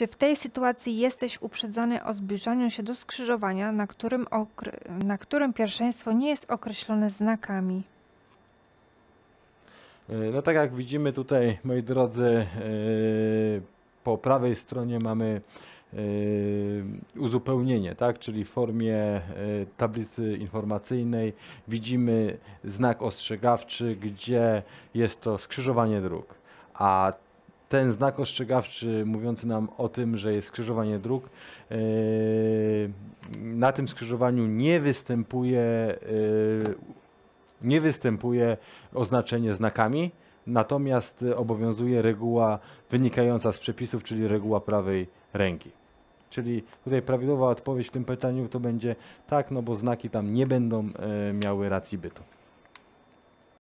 Czy w tej sytuacji jesteś uprzedzony o zbliżaniu się do skrzyżowania, na którym pierwszeństwo nie jest określone znakami? No tak jak widzimy tutaj, moi drodzy, po prawej stronie mamy uzupełnienie, tak? Czyli w formie tablicy informacyjnej widzimy znak ostrzegawczy, gdzie jest to skrzyżowanie dróg, a ten znak ostrzegawczy mówiący nam o tym, że jest skrzyżowanie dróg, na tym skrzyżowaniu nie występuje oznaczenie znakami, natomiast obowiązuje reguła wynikająca z przepisów, czyli reguła prawej ręki. Czyli tutaj prawidłowa odpowiedź w tym pytaniu to będzie tak, no bo znaki tam nie będą miały racji bytu.